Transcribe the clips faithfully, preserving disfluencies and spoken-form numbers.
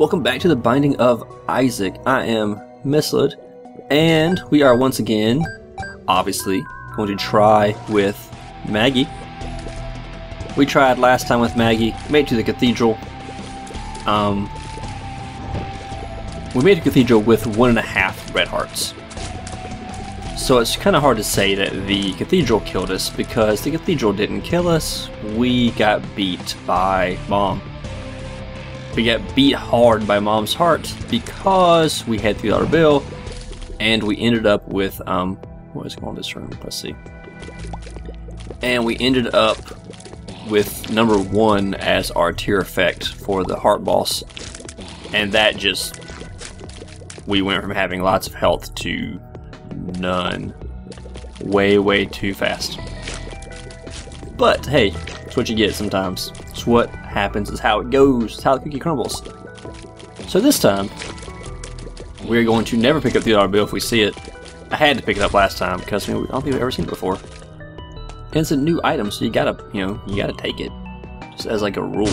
Welcome back to the Binding of Isaac. I am Misled, and we are once again, obviously, going to try with Maggy. We tried last time with Maggy, made it to the cathedral. Um, we made a cathedral with one and a half red hearts. So it's kind of hard to say that the cathedral killed us, because the cathedral didn't kill us. We got beat by Mom. We got beat hard by Mom's Heart because we had three dollar bill, and we ended up with, um, what is going on in this room? Let's see. And we ended up with number one as our tier effect for the heart boss. And that just, we went from having lots of health to none. Way, way too fast. But hey, that's what you get sometimes. It's what happens, is how it goes, it's how the cookie crumbles. So this time, we're going to never pick up the three dollar bill if we see it. I had to pick it up last time because I, mean, I don't think we've ever seen it before. And it's a new item, so you gotta, you know, you gotta take it. Just as like a rule.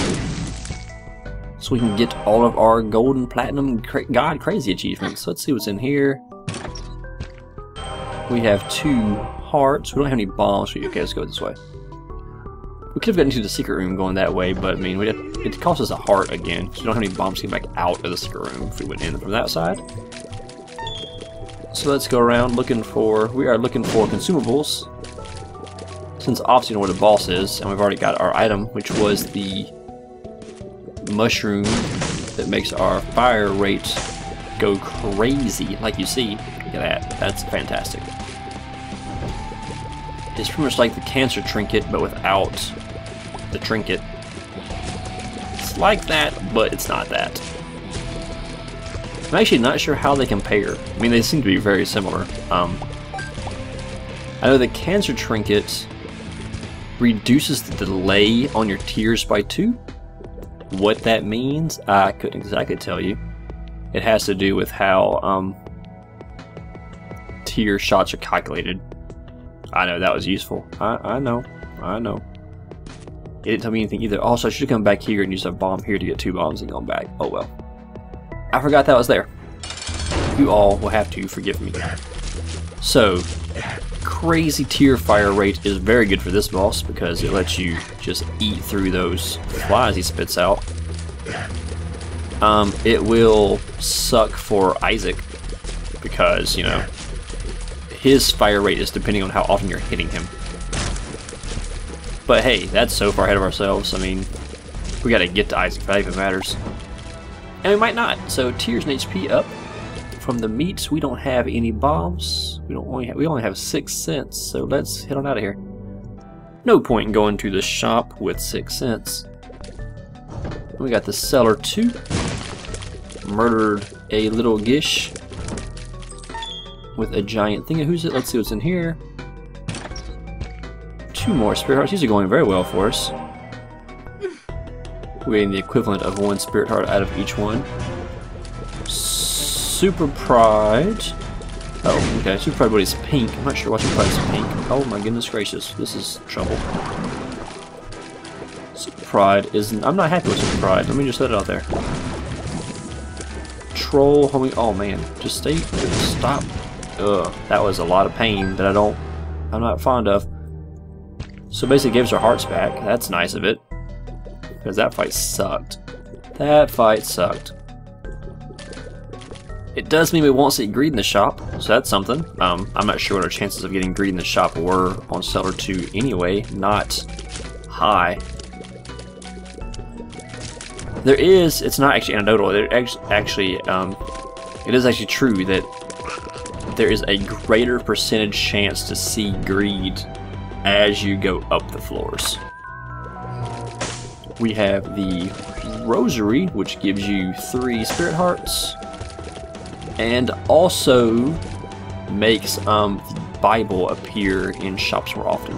So we can get all of our gold and platinum cra god crazy achievements. So let's see what's in here. We have two hearts. We don't have any bombs. Okay, let's go this way. We could have gotten into the secret room going that way, but I mean, we'd have, it costs us a heart again, because we don't have any bombs to get back out of the secret room if we went in from that side. So let's go around looking for, we are looking for consumables. Since obviously you know where the boss is, and we've already got our item, which was the mushroom that makes our fire rate go crazy, like you see. Look at that, that's fantastic. It's pretty much like the Cancer trinket, but without the trinket. It's like that, but it's not that. I'm actually not sure how they compare. I mean, they seem to be very similar. Um, I know the Cancer trinket reduces the delay on your tears by two. What that means, I couldn't exactly tell you. It has to do with how um, tear shots are calculated. I know, that was useful. I, I know. I know. It didn't tell me anything either. Also, I should have come back here and used a bomb here to get two bombs and gone back. Oh well. I forgot that was there. You all will have to forgive me. So, crazy tier fire rate is very good for this boss because it lets you just eat through those flies he spits out. Um, it will suck for Isaac because, you know, his fire rate is depending on how often you're hitting him. But hey, that's so far ahead of ourselves. I mean, we gotta get to Isaac if that even matters. And we might not. So tears and H P up from the meats. We don't have any bombs. We don't only have, we only have six cents. So let's head on out of here. No point in going to the shop with six cents. We got the cellar too. Murdered a little Gish with a giant thing. Who's it? Let's see what's in here. Two more spirit hearts. These are going very well for us. We're getting the equivalent of one spirit heart out of each one. Super Pride. Oh, okay. Super Pride, but it's pink. I'm not sure why Super Pride is pink. Oh my goodness gracious. This is trouble. Super Pride isn't... I'm not happy with Super Pride. Let me just let it out there. Troll, homie. Oh man. Just stay... Stop. Ugh, that was a lot of pain that I don't, I'm not fond of. So basically gives her hearts back. That's nice of it. Because that fight sucked. That fight sucked. It does mean we won't see greed in the shop, so that's something. Um, I'm not sure what our chances of getting greed in the shop were on Cellar two anyway. Not high. There is, it's not actually anecdotal. There actually, um, it is actually true that there is a greater percentage chance to see greed as you go up the floors. We have the rosary, which gives you three spirit hearts, and also makes um, the Bible appear in shops more often.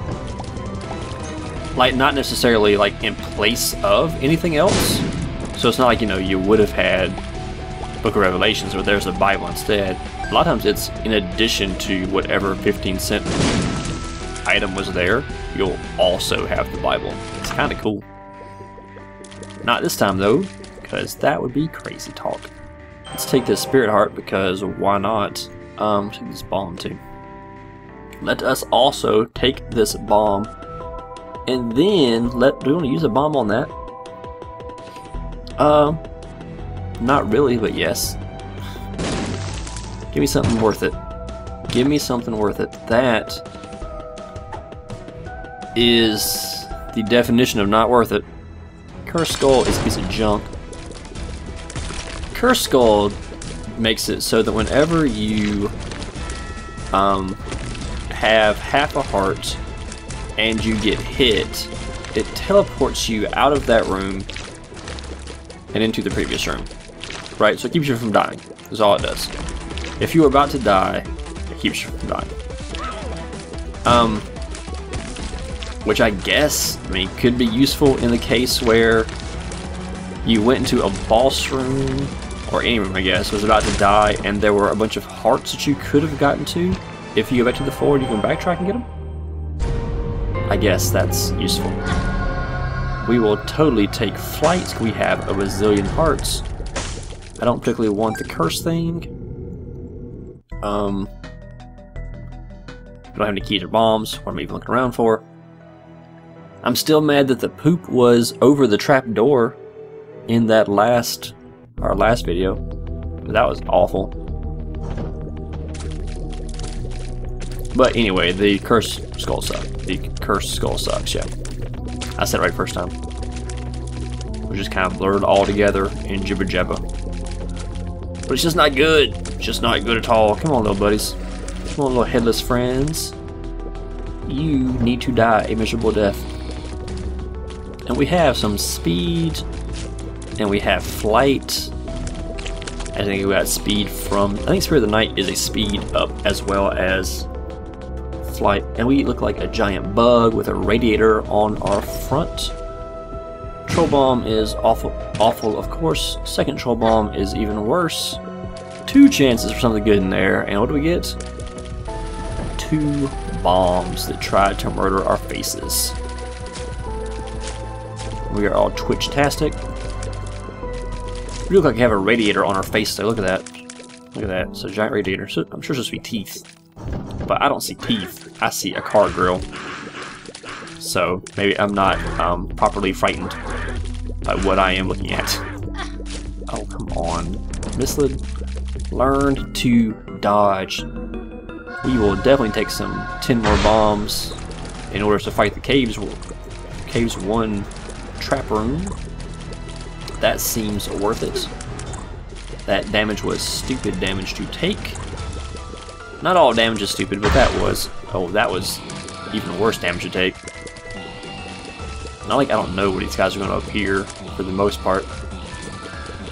Like, not necessarily like in place of anything else. So it's not like, you know, you would have had Book of Revelations where there's a Bible instead. A lot of times it's in addition to whatever fifteen cent item was there, you'll also have the Bible. It's kind of cool. Not this time though, because that would be crazy talk. Let's take this spirit heart because why not? Um, take this bomb too. Let us also take this bomb, and then let. Do we want to use a bomb on that? Um, not really, but yes. Give me something worth it. Give me something worth it. That is the definition of not worth it. Curse skull is a piece of junk. Curse skull makes it so that whenever you um, have half a heart and you get hit, it teleports you out of that room and into the previous room. Right? So it keeps you from dying. That's all it does. If you were about to die, it keeps you from dying. Um, which I guess, I mean, could be useful in the case where you went into a boss room, or any room I guess, was about to die, and there were a bunch of hearts that you could have gotten to. If you go back to the forward, you can backtrack and get them. I guess that's useful. We will totally take flights. We have a bazillion hearts. I don't particularly want the curse thing. Um, I don't have any keys or bombs. What am I even looking around for? I'm still mad that the poop was over the trap door in that last, our last video. That was awful. But anyway, the curse skull sucks. The curse skull sucks, yeah. I said it right first time. It was just kind of blurred all together in jibba jabba. But it's just not good. It's just not good at all. Come on, little buddies. Come on, little headless friends. You need to die a miserable death. And we have some speed. And we have flight. I think we got speed from... I think Spirit of the Night is a speed up as well as flight. And we look like a giant bug with a radiator on our front. Troll bomb is awful, awful of course. Second troll bomb is even worse. Two chances for something good in there, and what do we get? Two bombs that tried to murder our faces. We are all twitch-tastic. We look like we have a radiator on our face though, look at that. Look at that, it's a giant radiator. So, I'm sure it's supposed to be teeth, but I don't see teeth, I see a car grill. So maybe I'm not um, properly frightened by what I am looking at. Oh, come on. Misled, learned to dodge. We will definitely take some ten more bombs in order to fight the caves, caves one trap room. That seems worth it. That damage was stupid damage to take. Not all damage is stupid, but that was, oh, that was even worse damage to take. Not like I don't know where these guys are going to appear for the most part.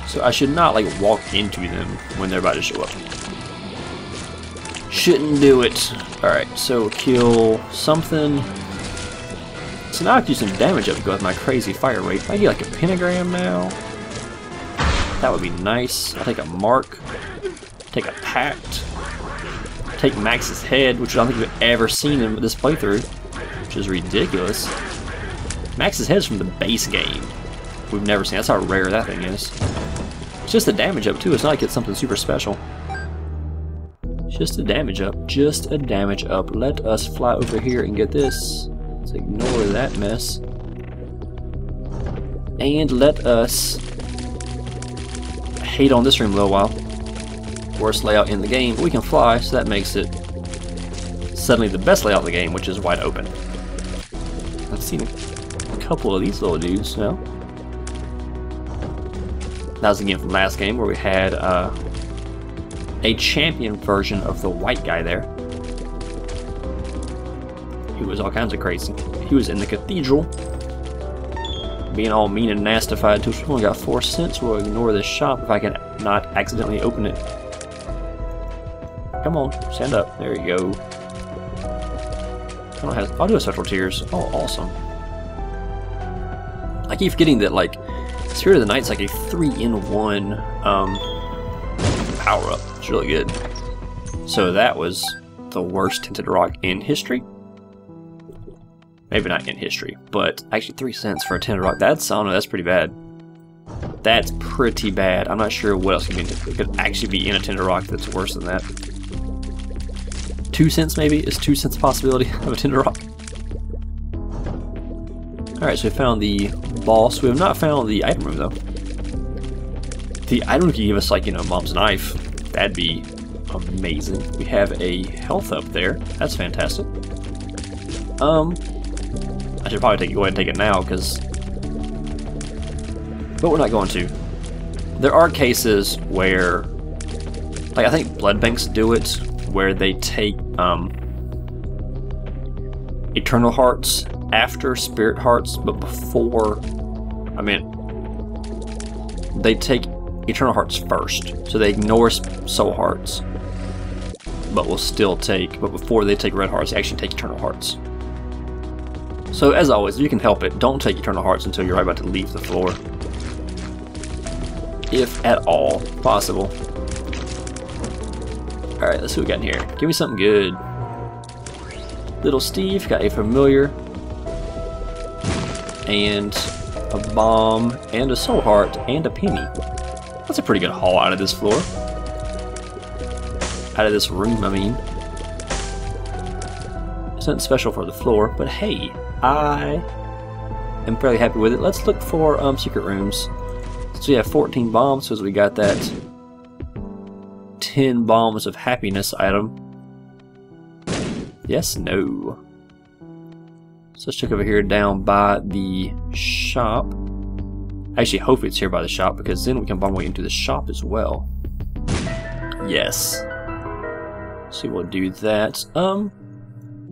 So I should not like walk into them when they're about to show up. Shouldn't do it. Alright, so kill something. So now I can do some damage up with my crazy fire rate. I get like a pentagram now. That would be nice. I'll take a mark. Take a pact. Take Max's head, which I don't think we've ever seen him in this playthrough. Which is ridiculous. Max's head's from the base game. We've never seen. That's how rare that thing is. It's just the damage up too. It's not like it's something super special. It's just a damage up. Just a damage up. Let us fly over here and get this. Let's ignore that mess. And let us hate on this room a little while. Worst layout in the game. But we can fly, so that makes it suddenly the best layout in the game, which is wide open. I've seen it. Couple of these little dudes now. That was again from last game where we had uh, a champion version of the white guy there. He was all kinds of crazy. He was in the cathedral, being all mean and nastified too. We've only got four cents. We'll ignore this shop if I can not accidentally open it. Come on, stand up. There you go. I don't have. I'll do a special tears. Oh, awesome. I keep forgetting that, like, Spirit of the Night's like a three in one um, power-up. It's really good. So that was the worst Tinted Rock in history. Maybe not in history, but actually three cents for a Tinted Rock. That's, I don't know, that's pretty bad. That's pretty bad. I'm not sure what else could, be, could actually be in a Tinder Rock that's worse than that. Two cents maybe? Is two cents a possibility of a Tinder Rock? Alright, so we found the boss. We have not found the item room, though. The item could give us, like, you know, Mom's Knife. That'd be amazing. We have a health up there. That's fantastic. Um, I should probably take, go ahead and take it now, because... But we're not going to. There are cases where... Like, I think blood banks do it, where they take, um... Eternal Hearts... after Spirit Hearts, but before, I mean, they take Eternal Hearts first, so they ignore Soul Hearts, but will still take, but before they take Red Hearts, they actually take Eternal Hearts. So as always, if you can help it, don't take Eternal Hearts until you're right about to leave the floor, if at all possible. Alright, let's see what we got in here. Give me something good. Little Steve got a familiar, and a bomb, and a soul heart, and a penny. That's a pretty good haul out of this floor. Out of this room, I mean. It's nothing special for the floor, but hey, I am fairly happy with it. Let's look for um, secret rooms. So we have fourteen bombs, because we got that ten bombs of happiness item. Yes, no. So let's check over here down by the shop. Actually, hopefully it's here by the shop, because then we can bomb our way into the shop as well. Yes. So we'll do that. Um.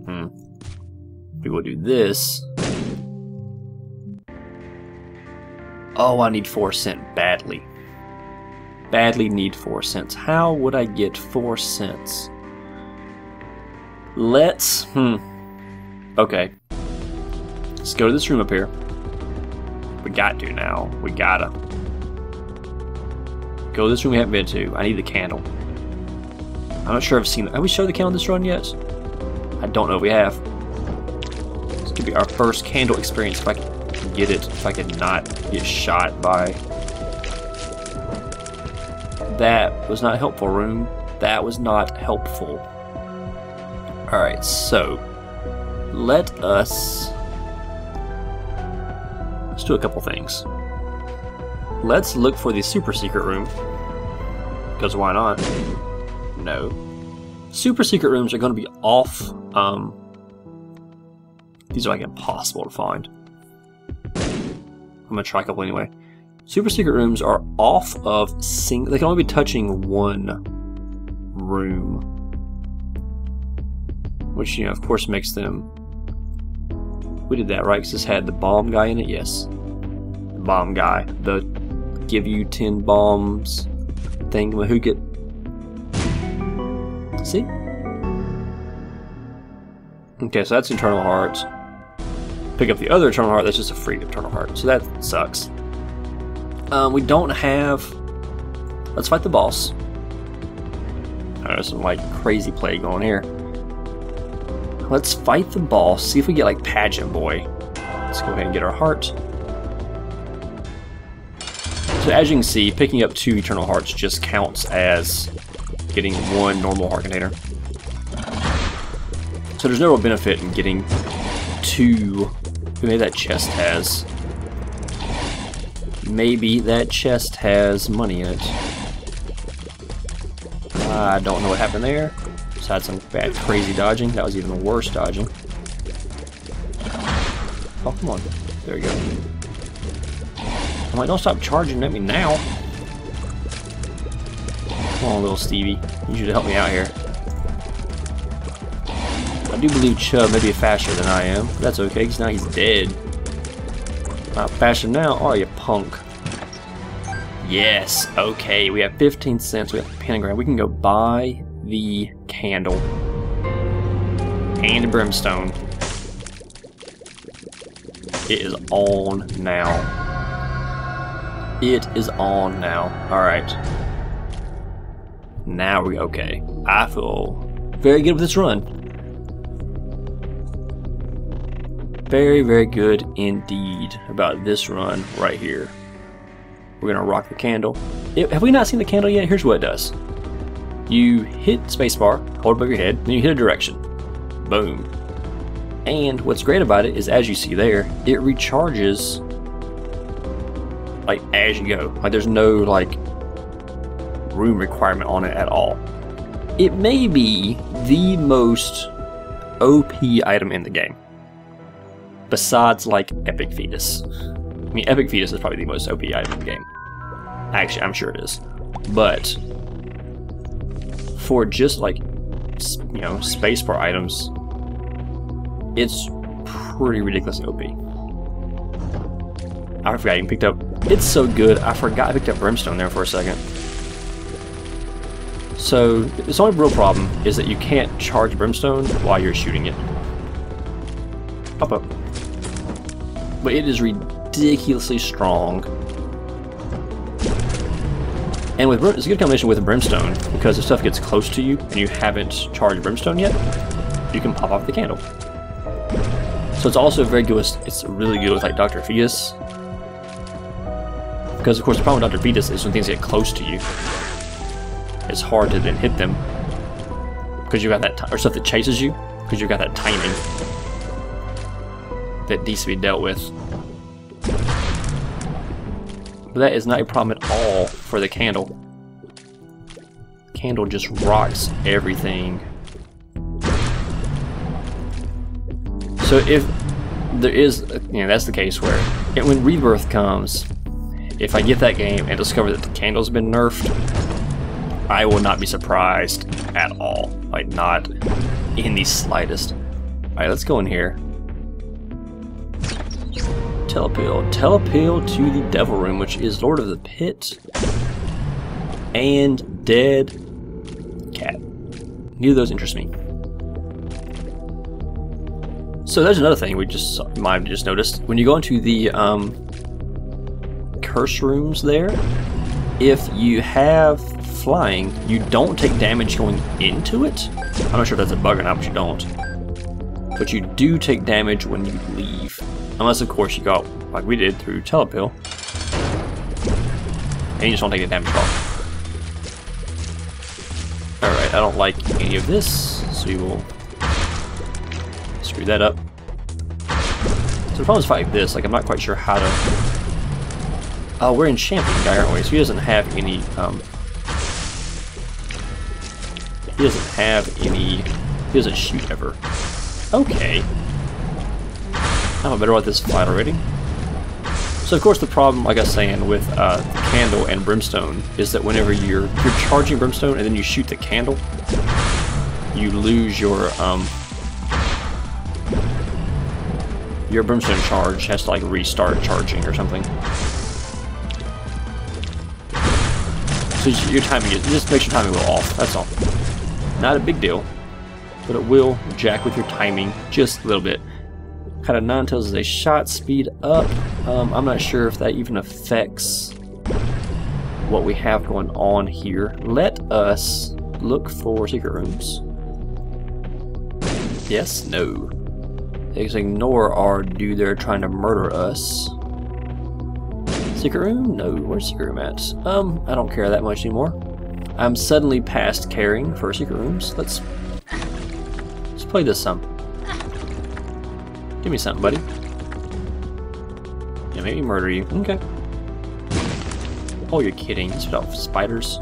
Hmm. We will do this. Oh, I need four cents badly. Badly need four cents. How would I get four cents? Let's. Hmm. Okay. Let's go to this room up here. We got to now. We gotta. Go to this room we haven't been to. I need the candle. I'm not sure if I've seen it. Have we showed the candle this run yet? I don't know if we have. This could be our first candle experience if I can get it. If I could not get shot by. That was not helpful, room. That was not helpful. Alright, so. Let us... Let's do a couple things. Let's look for the super secret room. Because why not? No. Super secret rooms are going to be off. Um, these are like impossible to find. I'm going to try a couple anyway. Super secret rooms are off of single. They can only be touching one room. Which, you know, of course makes them... We did that, right? Because this had the bomb guy in it? Yes. The bomb guy. The give you ten bombs thing. Who get... See? Okay, so that's Eternal Heart. Pick up the other Eternal Heart. That's just a free Eternal Heart. So that sucks. Um, we don't have... Let's fight the boss. Oh, there's some, like, crazy play going here. Let's fight the boss, see if we get like Pageant Boy. Let's go ahead and get our heart. So as you can see, picking up two Eternal Hearts just counts as getting one normal heart container. So there's no real benefit in getting two. Maybe that chest has... Maybe that chest has money in it. I don't know what happened there. Had some bad crazy dodging. That was even worse dodging. Oh, come on. There we go. I'm like, don't stop charging at me now. Come on, little Stevie. You should help me out here. I do believe Chubb may be faster than I am. But that's okay, because now he's dead. Not faster now? Oh, you punk. Yes. Okay, we have fifteen cents. We have a pentagram. We can go buy... the candle and brimstone. It is on now. It is on now. Alright. Now we're okay. I feel very good with this run. Very, very good indeed about this run right here. We're going to rock the candle. It, have we not seen the candle yet? Here's what it does. You hit spacebar, hold above your head, then you hit a direction. Boom. And what's great about it is, as you see there, it recharges like as you go. Like there's no like room requirement on it at all. It may be the most O P item in the game. Besides like Epic Fetus. I mean, Epic Fetus is probably the most O P item in the game. Actually, I'm sure it is. But for just like, you know, spacebar items, it's pretty ridiculously O P. I forgot I even picked up, it's so good, I forgot I picked up Brimstone there for a second. So, its only real problem is that you can't charge Brimstone while you're shooting it. Pop up. But it is ridiculously strong. And with it's a good combination with Brimstone, because if stuff gets close to you and you haven't charged Brimstone yet, you can pop off the candle. So it's also very good with, it's really good with like Doctor Fetus. Because of course the problem with Doctor Fetus is when things get close to you, it's hard to then hit them. Because you've got that, or stuff that chases you, because you've got that timing that needs to be dealt with. But that is not a problem at all for the candle. Candle just rocks everything. So if there is, you know, that's the case where it, when Rebirth comes, if I get that game and discover that the candle's been nerfed, I will not be surprised at all. Like, not in the slightest. Alright, let's go in here. Telepill. Telepill to the Devil Room, which is Lord of the Pit and Dead Cat. Neither of those interest me. So there's another thing we just might have just noticed. When you go into the um, curse rooms there, if you have flying, you don't take damage going into it. I'm not sure if that's a bug or not, but you don't. But you do take damage when you leave. Unless, of course, you go, like we did, through Telepill. And you just don't take the damage at all. Alright, I don't like any of this, so we will screw that up. So the problem is fight like this, like I'm not quite sure how to... Oh, we're in Champion guy, aren't we? So he doesn't have any, um... He doesn't have any... He doesn't shoot ever. Okay. I'm better about this fight already. So of course the problem, like I was saying, with uh, the candle and Brimstone is that whenever you're, you're charging Brimstone and then you shoot the candle, you lose your... um. Your Brimstone charge has to like restart charging or something. So your timing is, just makes your timing go off, that's all. Not a big deal, but it will jack with your timing just a little bit. Kind of non-tells is a shot speed up. Um, I'm not sure if that even affects what we have going on here. Let us look for secret rooms. Yes, no. Just ignore our dude there trying to murder us. Secret room? No. Where's secret room at? Um, I don't care that much anymore. I'm suddenly past caring for secret rooms. Let's let's play this some. Give me something, buddy. Yeah, maybe murder you. Okay. Oh, you're kidding. Spit out spiders.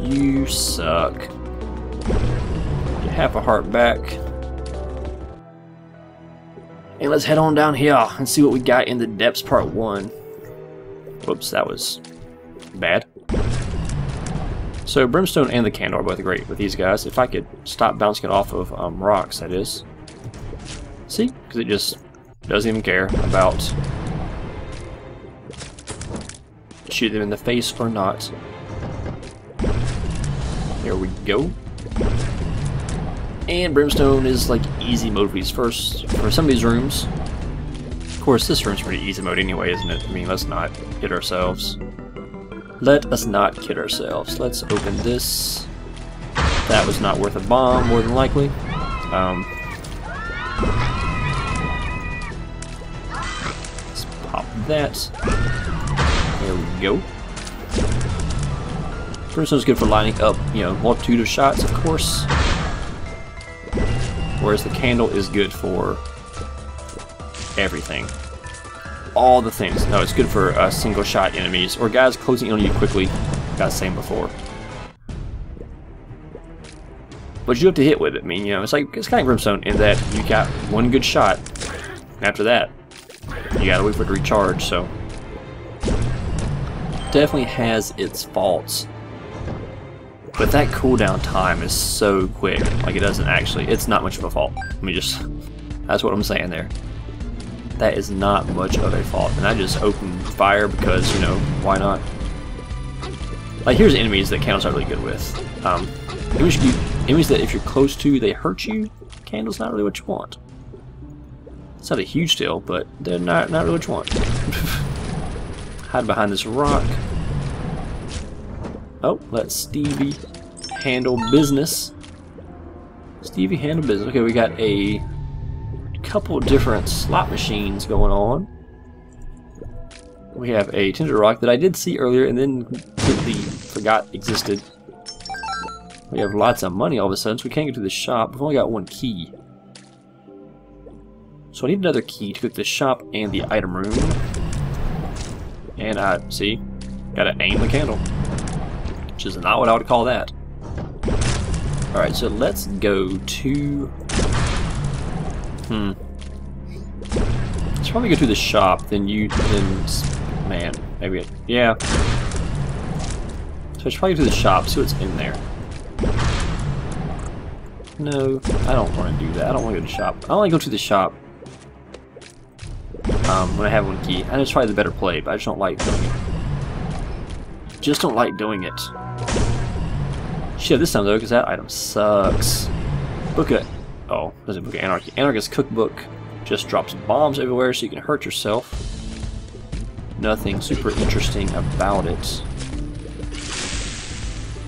You suck. Get half a heart back. And let's head on down here and see what we got in the depths part one. Whoops, that was bad. So Brimstone and the candle are both great with these guys. If I could stop bouncing it off of um, rocks, that is. See? Because it just doesn't even care about shooting them in the face or not. There we go. And Brimstone is like easy mode for these first, for some of these rooms. Of course, this room's pretty easy mode anyway, isn't it? I mean, let's not kid ourselves. Let us not kid ourselves. Let's open this. That was not worth a bomb, more than likely. Um, let's pop that. There we go. Curse is good for lining up, you know, multitude of shots, of course. Whereas the candle is good for everything. All the things. No, it's good for uh, single shot enemies or guys closing in on you quickly. Got the same before. But you do have to hit with it. I mean, you know, it's like it's kind of Grimstone in that you got one good shot. And after that, you gotta wait for it to recharge. So definitely has its faults. But that cooldown time is so quick. Like it doesn't actually. It's not much of a fault. Let me just. That's what I'm saying there. That is not much of a fault. And I just opened fire because, you know, why not? Like, here's enemies that candles are really good with. Um, enemies, you, enemies that if you're close to, they hurt you. Candles, not really what you want. It's not a huge deal, but they're not, not really what you want. Hide behind this rock. Oh, let Stevie handle business. Stevie handle business. Okay, we got a couple different slot machines going on. We have a tinder rock that I did see earlier and then completely forgot existed. We have lots of money all of a sudden, so we can't get to the shop. We've only got one key. So I need another key to go to the shop and the item room. And I, see, gotta aim the candle. Which is not what I would call that. Alright, so let's go to... Hmm. Let's probably go to the shop, then you, then, man, maybe, it, yeah. So I should probably go to the shop, see what's in there. No, I don't want to do that. I don't want to go to the shop. I only go to the shop um, when I have one key. I know it's probably the better play, but I just don't like doing it. Just don't like doing it. Shit, this time though, because that item sucks. Book it. Oh, there's a book of Anarchy. Anarchist cookbook just drops bombs everywhere so you can hurt yourself. Nothing super interesting about it.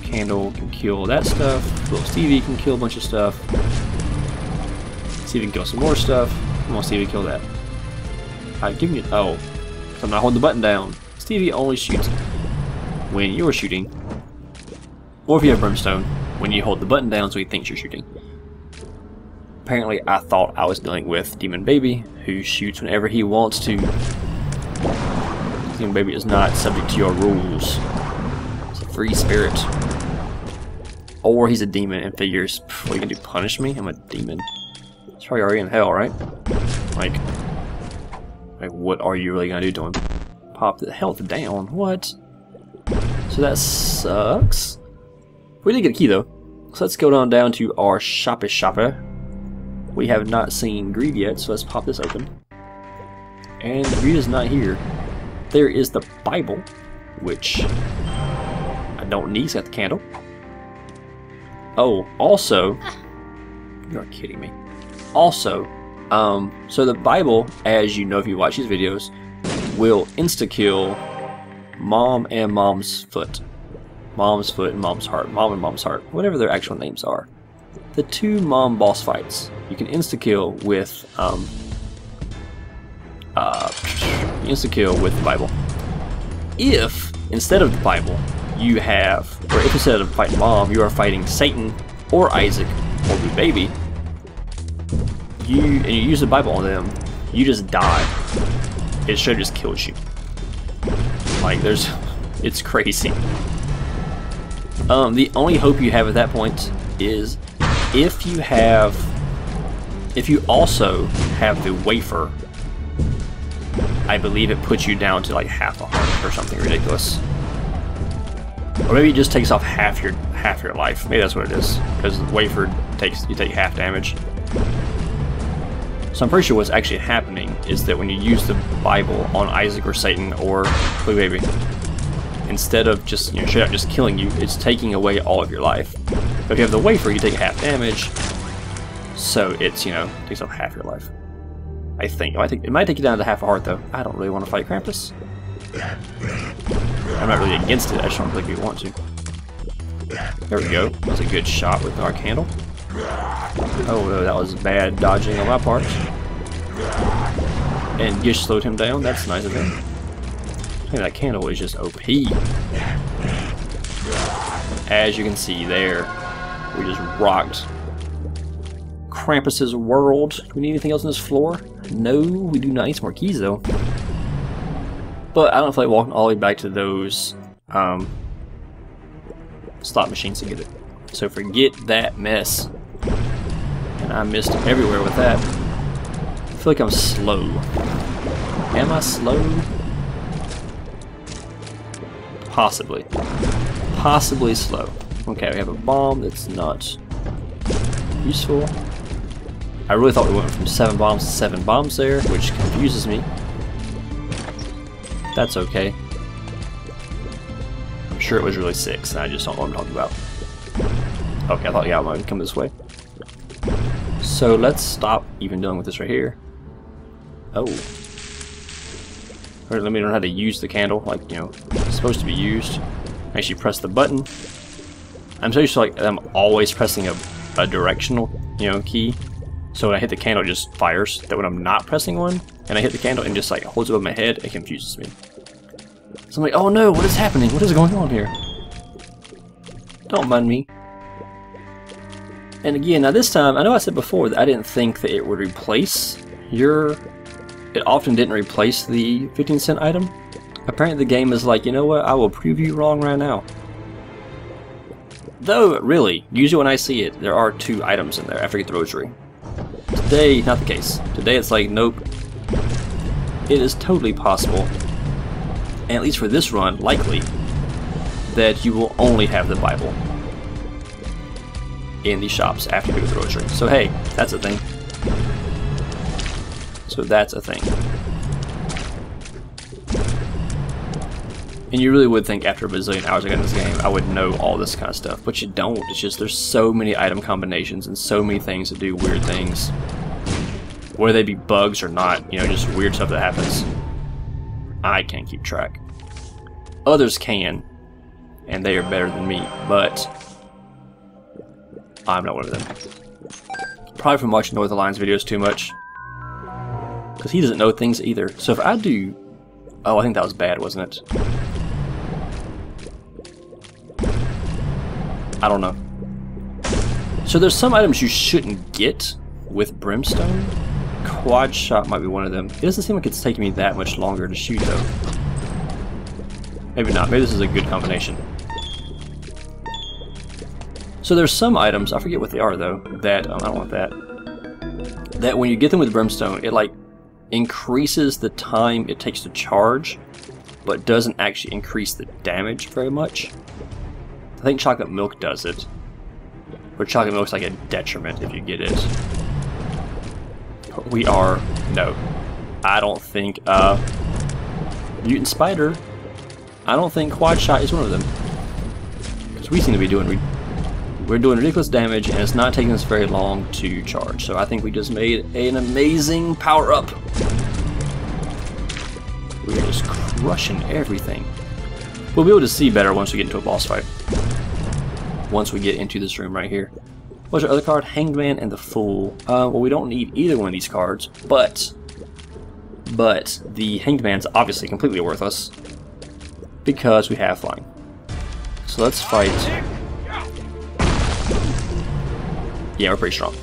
Candle can kill that stuff. Little Stevie can kill a bunch of stuff. Stevie can kill some more stuff. Come on, Stevie, kill that. Alright, give me an oh. I'm not holding the button down. Stevie only shoots when you're shooting. Or if you have Brimstone, when you hold the button down so he thinks you're shooting. Apparently, I thought I was dealing with Demon Baby, who shoots whenever he wants to. Demon Baby is not subject to your rules. It's a free spirit. Or he's a demon and figures, what are you gonna do, punish me? I'm a demon. It's probably already in hell, right? Like, like what are you really gonna do to him? Pop the health down, what? So that sucks. We did get a key though. So let's go on down to our shoppy shopper. We have not seen Greed yet, so let's pop this open. And Greed is not here. There is the Bible, which I don't need. It's got the candle. Oh, also, you are kidding me. Also, um, so the Bible, as you know if you watch these videos, will insta-kill Mom and Mom's Foot. Mom's Foot and Mom's Heart. Mom and Mom's Heart. Whatever their actual names are. The two mom boss fights you can insta kill with um uh insta kill with the Bible. If instead of the Bible you have, or if instead of fighting Mom you are fighting Satan or Isaac or the baby, you and you use the Bible on them, you just die. It should just kill you. Like there's, it's crazy. Um, the only hope you have at that point is if you have, if you also have the wafer, I believe it puts you down to like half a heart or something ridiculous, or maybe it just takes off half your half your life. Maybe that's what it is, because the wafer takes you take half damage. So I'm pretty sure what's actually happening is that when you use the Bible on Isaac or Satan or Blue Baby, instead of just, you know, straight up just killing you, it's taking away all of your life. But if you have the wafer, you take half damage, so it's, you know, takes up half your life. I think. It might take, it might take you down to half a heart, though. I don't really want to fight Krampus. I'm not really against it, I just don't think we want to. There we go. That was a good shot with our candle. Oh, no, that was bad dodging on my part. And Gish slowed him down. That's nice of him. Look, that candle is just O P. As you can see there, we just rocked Krampus's world. Do we need anything else on this floor? No, we do not. Need some more keys though. But I don't feel like walking all the way back to those um, slot machines to get it. So forget that mess. And I missed everywhere with that. I feel like I'm slow. Am I slow? Possibly. Possibly slow. Okay, we have a bomb that's not useful. I really thought we went from seven bombs to seven bombs there, which confuses me. That's okay. I'm sure it was really six, and I just don't know what I'm talking about. Okay, I thought, yeah, I'm going to come this way. So let's stop even dealing with this right here. Oh. Alright, let me learn how to use the candle, like, you know, it's supposed to be used. Actually, press the button. I'm so used to, like, I'm always pressing a, a directional, you know, key. So when I hit the candle, it just fires. That when I'm not pressing one, and I hit the candle and just like holds above my head, it confuses me. So I'm like, oh no, what is happening? What is going on here? Don't mind me. And again, now this time, I know I said before that I didn't think that it would replace your... It often didn't replace the fifteen cent item. Apparently the game is like, you know what, I will prove you wrong right now. Though, really, usually when I see it, there are two items in there. I forget the rosary. Today, not the case. Today it's like, nope. It is totally possible, and at least for this run, likely, that you will only have the Bible in the shops after you do the rosary. So hey, that's a thing. So that's a thing. And you really would think after a bazillion hours I got in this game, I would know all this kind of stuff, but you don't. It's just there's so many item combinations and so many things that do weird things. Whether they be bugs or not, you know, just weird stuff that happens. I can't keep track. Others can, and they are better than me, but I'm not one of them. Probably from watching North Alliance videos too much, because he doesn't know things either. So if I do... Oh, I think that was bad, wasn't it? I don't know. So there's some items you shouldn't get with Brimstone. Quad shot might be one of them. It doesn't seem like it's taking me that much longer to shoot though. Maybe not. Maybe this is a good combination. So there's some items, I forget what they are though, that, um, I don't want that. That when you get them with Brimstone, it like increases the time it takes to charge, but doesn't actually increase the damage very much. I think chocolate milk does it, but chocolate milk's like a detriment if you get it. We are, no, I don't think, uh, Mutant Spider, I don't think Quad Shot is one of them. Because we seem to be doing, re we're doing ridiculous damage and it's not taking us very long to charge. So I think we just made an amazing power up. We're just crushing everything. We'll be able to see better once we get into a boss fight. Once we get into this room right here. What's our other card? Hanged Man and the Fool. Uh, well, we don't need either one of these cards, but but the Hanged Man's obviously completely worthless because we have flying. So let's fight. Yeah, we're pretty strong.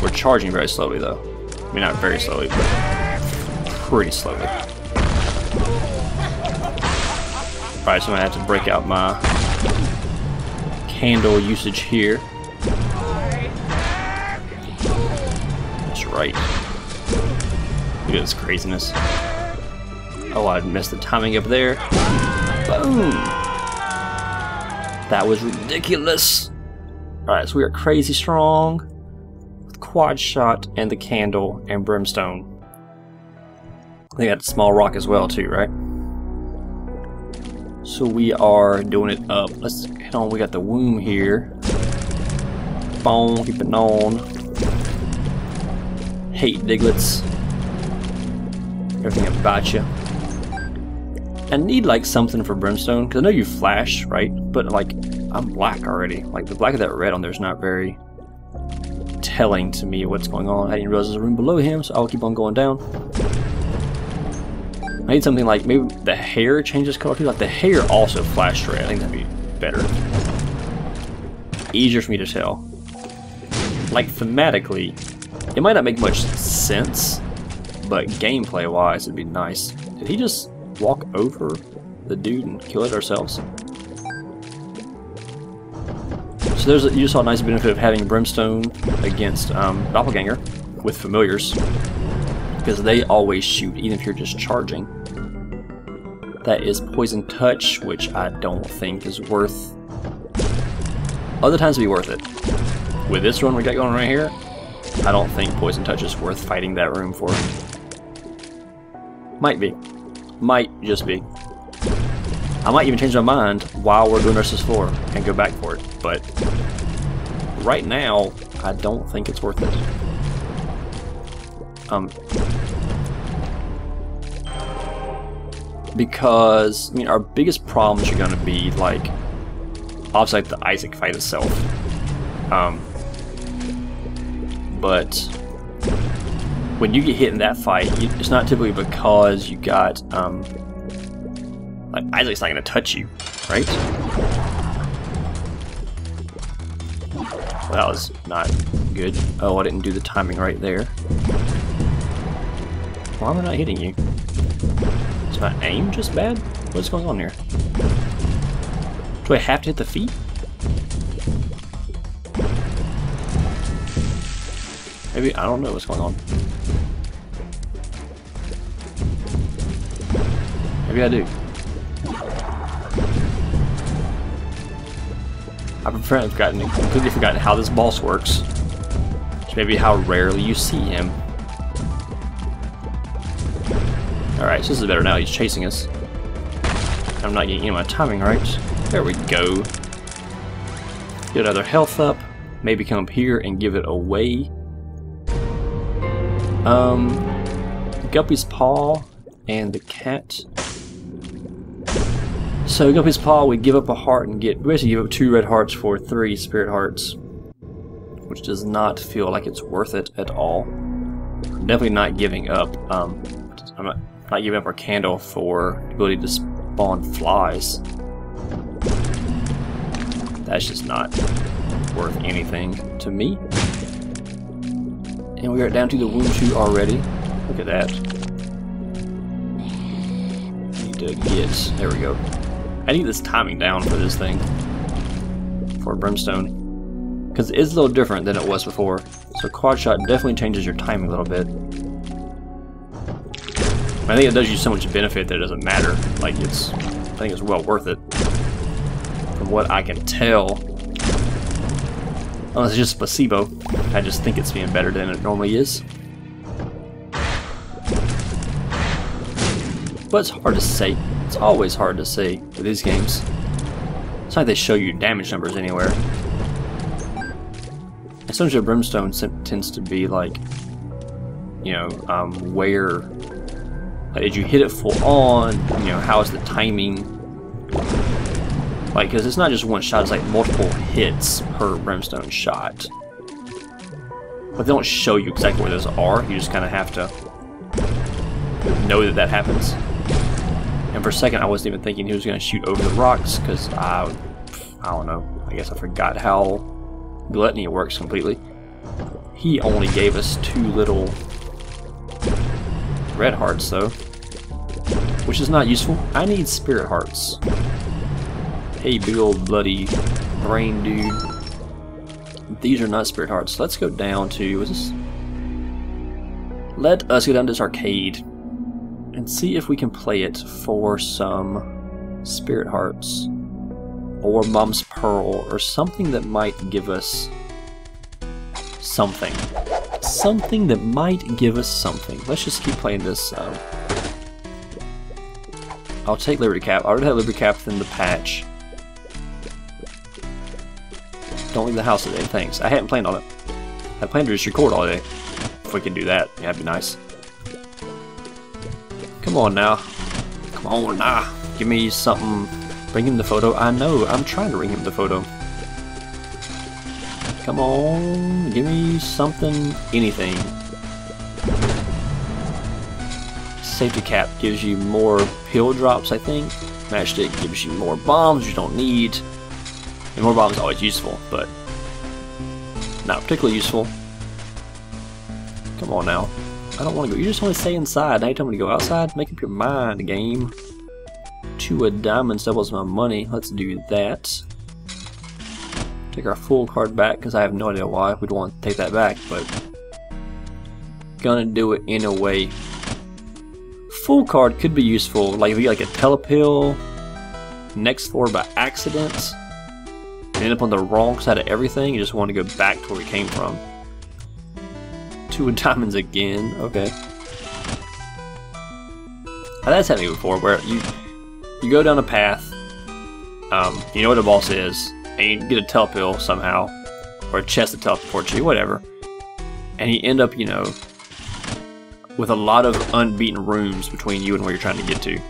We're charging very slowly, though. I mean, not very slowly, but pretty slowly. Alright, so I'm gonna have to break out my handle usage here. That's right. Look at this craziness. Oh, I messed the timing up there. Boom! That was ridiculous. Alright, so we are crazy strong with Quad Shot and the candle and Brimstone. They got the small rock as well too, right? So we are doing it up. Let's head on. We got the womb here. Boom, keep it on. Hate Diglets. Everything about you. I need like something for Brimstone because I know you flash, right? But like I'm black already. Like the black of that red on there is not very telling to me what's going on. I didn't realize there's a room below him, so I'll keep on going down. need something like maybe the hair changes color too. Like the hair also flash red. I think that'd be better. Easier for me to tell. Like thematically, it might not make much sense, but gameplay wise, it'd be nice. Did he just walk over the dude and kill it ourselves? So there's a, you saw a nice benefit of having Brimstone against um, Doppelganger with familiars, because they always shoot, even if you're just charging. That is Poison Touch, which I don't think is worth. Other times it'd be worth it. With this run we got going right here, I don't think Poison Touch is worth fighting that room for. Might be. Might just be. I might even change my mind while we're doing the rest of this floor and go back for it, but right now, I don't think it's worth it. Um, because, I mean, our biggest problems are going to be, like, obviously like the Isaac fight itself. Um, but when you get hit in that fight, it's not typically because you got... Um, Like, Isaac's not going to touch you, right? Well, that was not good. Oh, I didn't do the timing right there. Why am I not hitting you? Is my aim just bad? What's going on here? Do I have to hit the feet? Maybe, I don't know what's going on. Maybe I do. I've forgotten, completely forgotten how this boss works. It's maybe how rarely you see him. Alright, so this is better now. He's chasing us. I'm not getting any of my timing right. There we go. Get another health up. Maybe come up here and give it away. Um, Guppy's paw and the cat. So Guppy's paw, we give up a heart and get, we basically give up two red hearts for three spirit hearts, which does not feel like it's worth it at all. I'm definitely not giving up. Um, I'm not, not giving up our candle for the ability to spawn flies. That's just not worth anything to me. And we are down to the wound two already. Look at that. Need to get. There we go. I need this timing down for this thing, for Brimstone, because it is a little different than it was before. So quad shot definitely changes your timing a little bit. I think it does you so much benefit that it doesn't matter. Like it's, I think it's well worth it, from what I can tell. Unless it's just placebo, I just think it's being better than it normally is. But it's hard to say. It's always hard to say with these games. It's not like they show you damage numbers anywhere. Essentially, Brimstone tends to be like, you know, um, where like, did you hit it full on? You know, how is the timing? Like, because it's not just one shot; it's like multiple hits per Brimstone shot. But they don't show you exactly where those are. You just kind of have to know that that happens. And for a second I wasn't even thinking he was going to shoot over the rocks, because I, I don't know, I guess I forgot how gluttony works completely. He only gave us two little red hearts though, which is not useful. I need spirit hearts. Hey big old bloody brain dude. These are not spirit hearts. Let's go down to, what's this? Let us go down to this arcade and see if we can play it for some spirit hearts or Mom's Pearl or something that might give us something. Something that might give us something. Let's just keep playing this. Um, I'll take Liberty Cap. I already have Liberty Cap in the patch. Don't leave the house today, thanks. I hadn't planned on it. I planned to just record all day. If we can do that, yeah, that'd be nice. Come on now. Come on now. Give me something. Bring him the photo. I know. I'm trying to bring him the photo. Come on. Give me something. Anything. Safety Cap gives you more pill drops, I think. Matchstick gives you more bombs you don't need. And more bombs is always useful, but not particularly useful. Come on now. I don't want to go. You just want to stay inside. Now you tell me to go outside? Make up your mind, game. Two of diamonds doubles my money. Let's do that. Take our full card back, because I have no idea why we'd want to take that back, but gonna do it anyway. Full card could be useful, like if you get like a Telepill next floor by accident and end up on the wrong side of everything, you just want to go back to where you came from. Two of diamonds again, okay. Now, that's happened before, where you you go down a path, um, you know what the boss is, and you get a Telepill somehow, or a chest to teleport you, whatever, and you end up, you know, with a lot of unbeaten rooms between you and where you're trying to get to.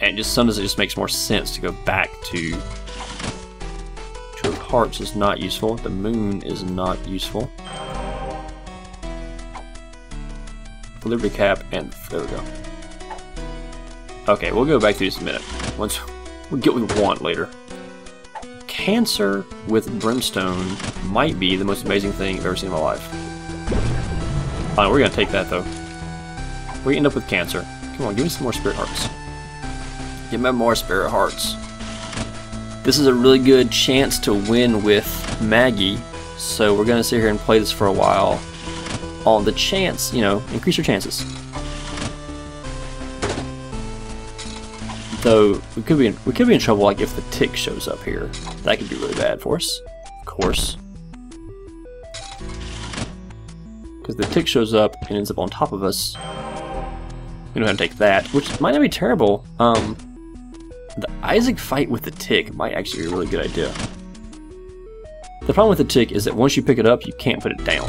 And just sometimes it just makes more sense to go back to... Two of Hearts is not useful, the Moon is not useful. The Liberty Cap, and there we go. Okay, we'll go back to this in a minute. Once we'll get what we want later. Cancer with Brimstone might be the most amazing thing I've ever seen in my life. Fine, we're gonna take that though. We end up with Cancer. Come on, give me some more Spirit Hearts. Give me more Spirit Hearts. This is a really good chance to win with Maggie, so we're gonna sit here and play this for a while on the chance, you know, increase your chances. Though we could be in, we could be in trouble, like if the tick shows up here. That could be really bad for us, of course. Because the tick shows up and ends up on top of us. We don't have to take that, which might not be terrible. Um, the Isaac fight with the tick might actually be a really good idea. The problem with the tick is that once you pick it up, you can't put it down.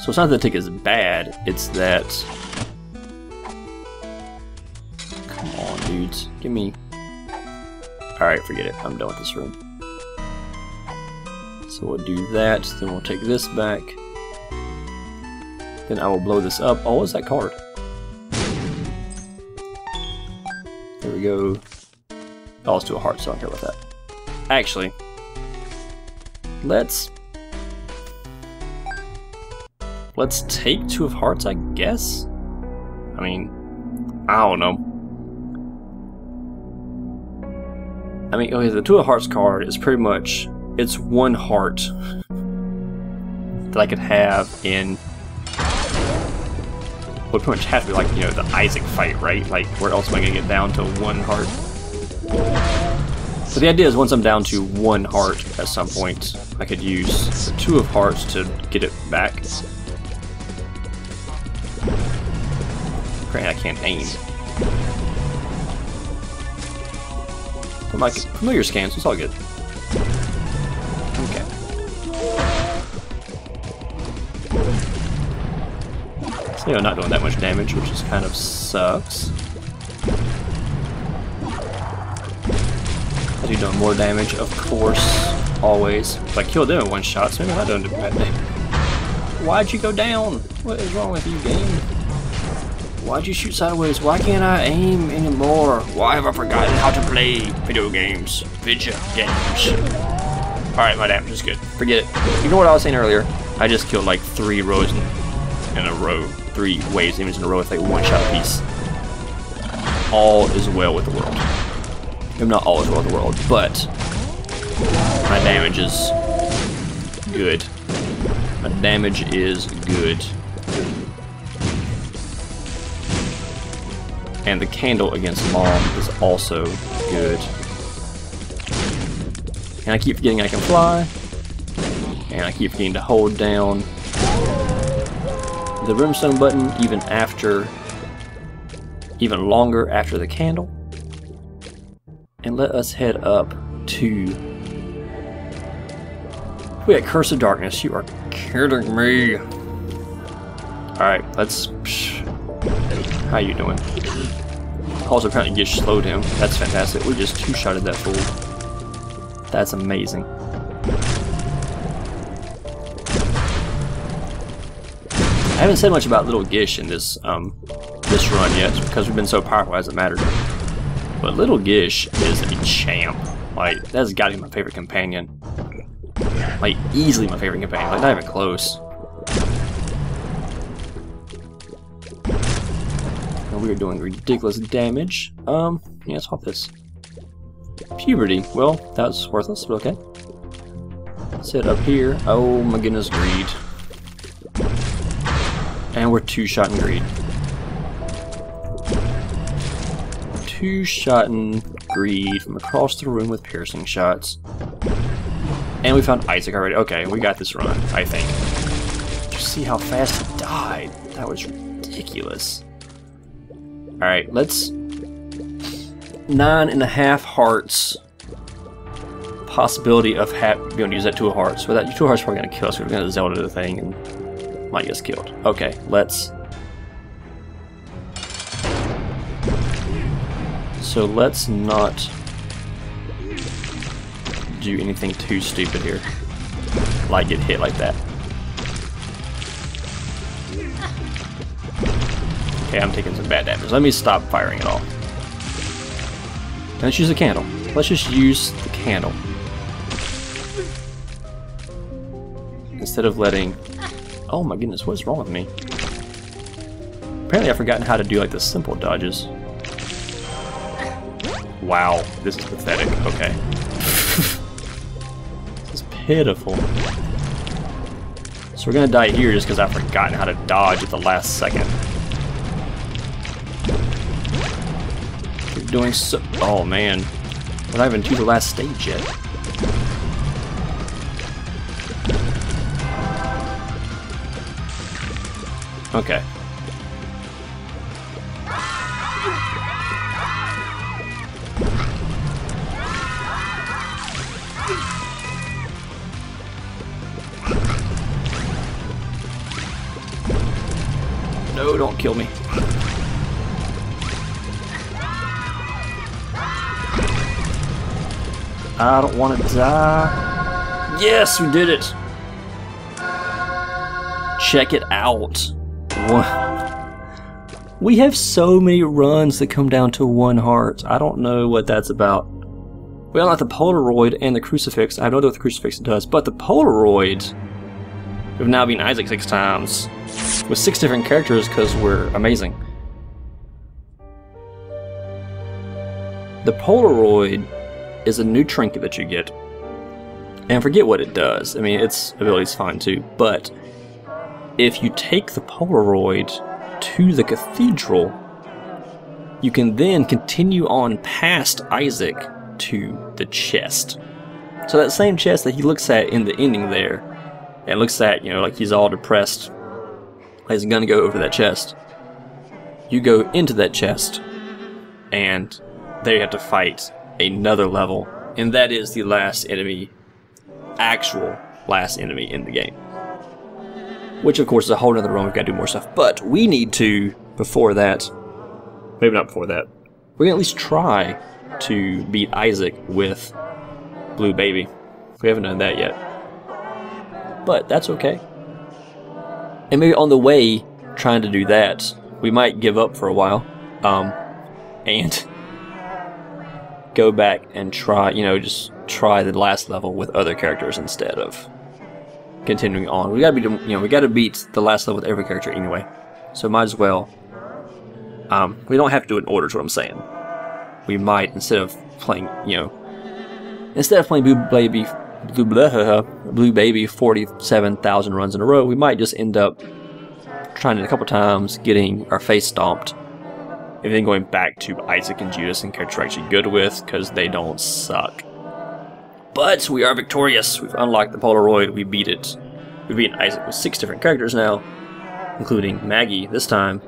So it's not that the tick is bad, it's that... Come on, dudes. Give me... Alright, forget it. I'm done with this room. So we'll do that, then we'll take this back. Then I will blow this up. Oh, what's that card? There we go. Oh, let's do a heart, so I don't care about that. Actually, let's... Let's take Two of Hearts, I guess? I mean, I don't know. I mean, okay, the Two of Hearts card is pretty much... It's one heart that I could have in would pretty much have to be like, you know, the Isaac fight, right? Like, where else am I gonna get down to one heart? So the idea is once I'm down to one heart at some point, I could use the Two of Hearts to get it back. Crap, I can't aim. But my familiar scans, it's all good. Okay. So, you know, not doing that much damage, which is kind of sucks. I do doing more damage, of course, always. If I kill them in one shot, so maybe I'm not doing bad damage. Why'd you go down? What is wrong with you, game? Why'd you shoot sideways? Why can't I aim anymore? Why have I forgotten how to play video games? Video games. Alright, my damage is good. Forget it. You know what I was saying earlier? I just killed like three rows in, in a row. Three waves damage in a row with like one shot apiece. All is well with the world. I'm not all is well with the world, but my damage is good. My damage is good. And the candle against Mom is also good. And I keep forgetting I can fly, and I keep forgetting to hold down the brimstone button even after, even longer after the candle. And let us head up to, we had Curse of Darkness, you are kidding me. Alright, let's, how you doing? Also apparently Gish slowed him, that's fantastic, we just two-shotted that fool. That's amazing. I haven't said much about Little Gish in this um, this run yet because we've been so powerful, it hasn't mattered. But Little Gish is a champ. Like, that's gotta be my favorite companion. Like, easily my favorite companion. Like, not even close. We are doing ridiculous damage. Um, yeah, let's hop this. Puberty. Well, that's worthless, but okay. Sit up here. Oh my goodness, greed. And we're two-shotting greed. Two-shotting greed from across the room with piercing shots. And we found Isaac already. Okay, we got this run, I think. Did you see how fast he died? That was ridiculous. Alright, let's... Nine and a half hearts. Possibility of ha we're going to use that two hearts. Well, that two hearts are probably going to kill us. We're going to Zelda the thing and might get us killed. Okay, let's... So let's not do anything too stupid here. Like get hit like that. Okay, I'm taking some bad damage. Let me stop firing at all. Let's use a candle. Let's just use the candle. Instead of letting... Oh my goodness, what is wrong with me? Apparently I've forgotten how to do like the simple dodges. Wow, this is pathetic. Okay. This is pitiful. So we're gonna die here just because I've forgotten how to dodge at the last second. Doing so. Oh man, we're not even to the last stage yet. Okay. No, don't kill me. I don't want to die. Yes, we did it. Check it out. One. We have so many runs that come down to one heart. I don't know what that's about. We all like the Polaroid and the crucifix. I don't know what the crucifix does, but the Polaroid. We've now been Isaac six times with six different characters because we're amazing. The Polaroid is a new trinket that you get, and forget what it does. I mean, its ability's fine too, but if you take the Polaroid to the cathedral, you can then continue on past Isaac to the chest. So that same chest that he looks at in the ending there, and looks at, you know, like he's all depressed, he's gonna go over that chest. You go into that chest, and there you have to fight another level, and that is the last enemy, actual last enemy in the game, which of course is a whole nother realm. We've got to do more stuff, but we need to, before that, maybe not before that, we're gonna at least try to beat Isaac with Blue Baby. We haven't done that yet, but that's okay. And maybe on the way trying to do that, we might give up for a while, um, and go back and try, you know, just try the last level with other characters instead of continuing on. We gotta be, you know, we gotta beat the last level with every character anyway. So might as well. Um, we don't have to do it in order, is what I'm saying. We might, instead of playing, you know, instead of playing Blue Baby, Blue, blah, blah, Blue Baby forty-seven thousand runs in a row, we might just end up trying it a couple times, getting our face stomped. And then going back to Isaac and Judas and characters we're actually good with, because they don't suck. But we are victorious! We've unlocked the Polaroid, we beat it. We've beaten Isaac with six different characters now, including Maggy this time.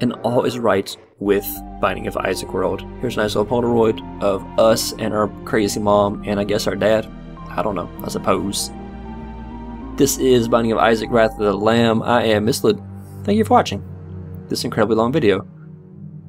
And all is right with Binding of Isaac World. Here's a nice little Polaroid of us and our crazy mom, and I guess our dad. I don't know, I suppose. This is Binding of Isaac, Wrath of the Lamb. I am Misled. Thank you for watching this incredibly long video.